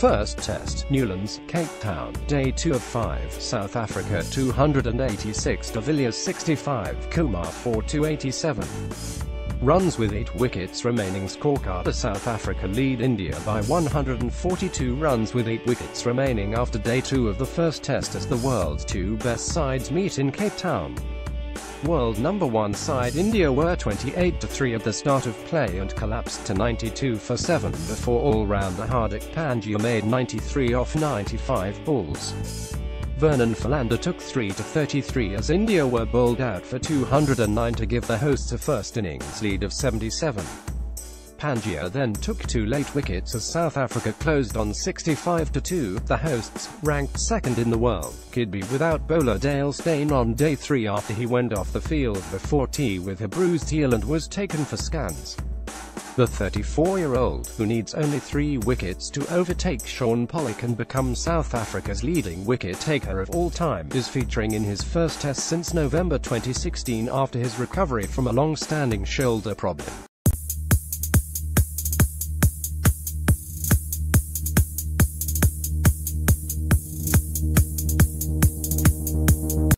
First Test, Newlands, Cape Town, Day 2 of 5, South Africa 286, De Villiers 65, Kumar 4-287. Runs with 8 wickets remaining. Scorecard: South Africa lead India by 142 runs with 8 wickets remaining after Day 2 of the first test as the world's two best sides meet in Cape Town. World number 1 side India were 28-3 at the start of play and collapsed to 92-7 before all-rounder Hardik Pandya made 93 off 95 balls. Vernon Philander took 3-33 as India were bowled out for 209 to give the hosts a first innings lead of 77. Pandya then took 2 late wickets as South Africa closed on 65-2, the hosts, ranked 2nd in the world, could be without bowler Dale Steyn on Day 3 after he went off the field before tea with a bruised heel and was taken for scans. The 34-year-old, who needs only 3 wickets to overtake Sean Pollock and become South Africa's leading wicket-taker of all time, is featuring in his first test since November 2016 after his recovery from a long-standing shoulder problem.